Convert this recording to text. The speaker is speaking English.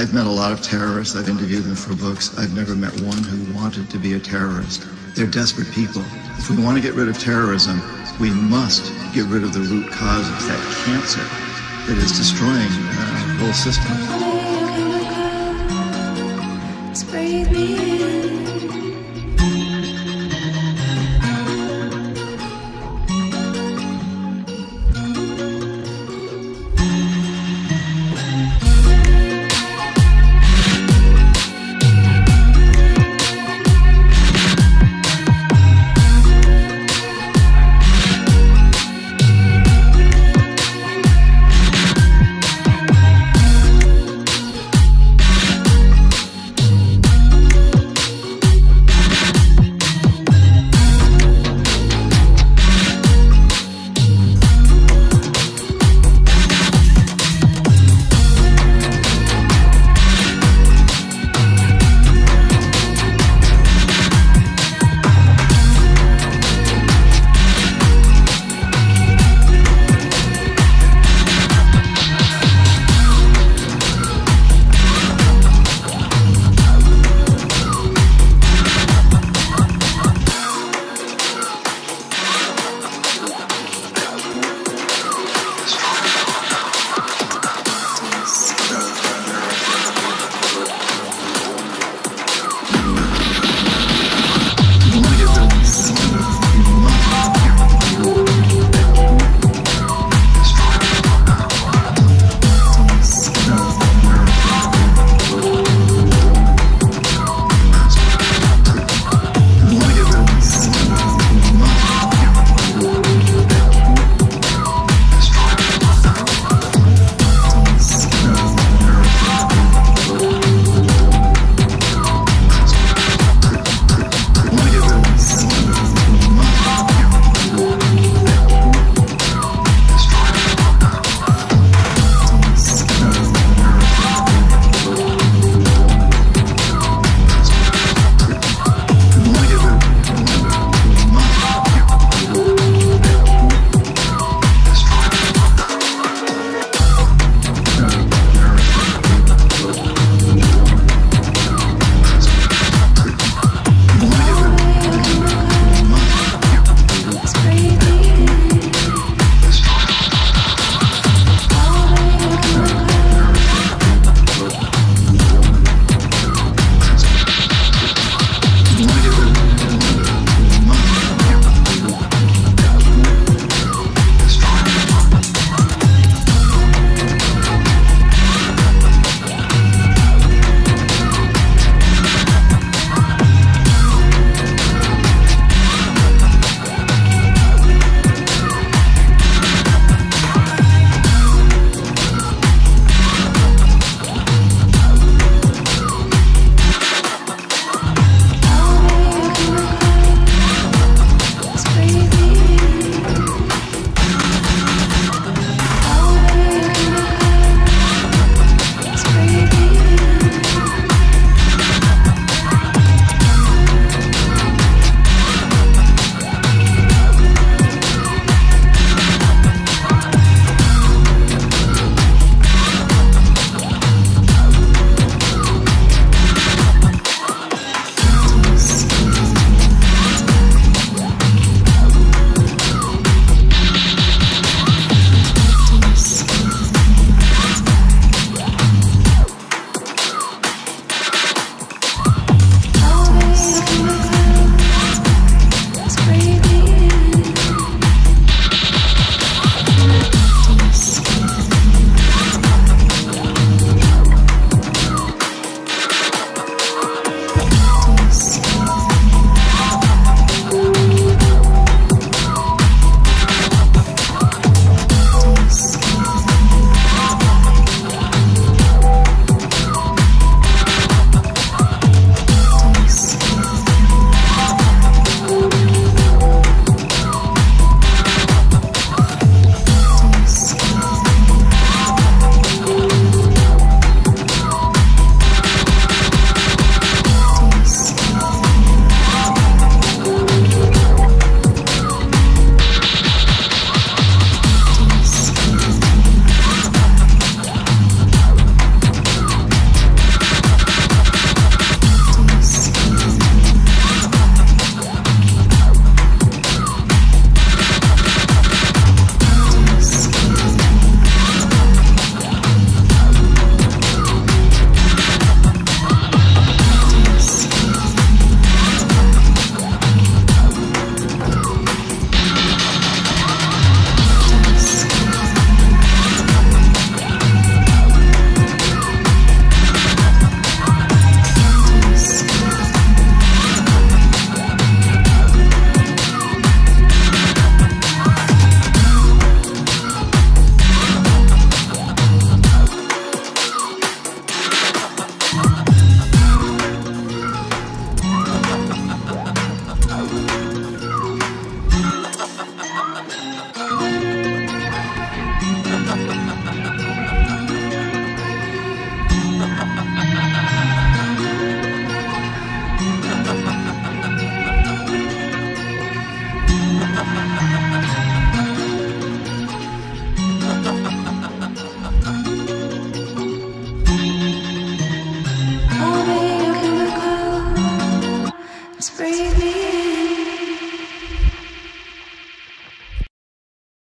I've met a lot of terrorists. I've interviewed them for books. I've never met one who wanted to be a terrorist. They're desperate people. If we want to get rid of terrorism, we must get rid of the root cause of that cancer that is destroying whole systems. Breathe me.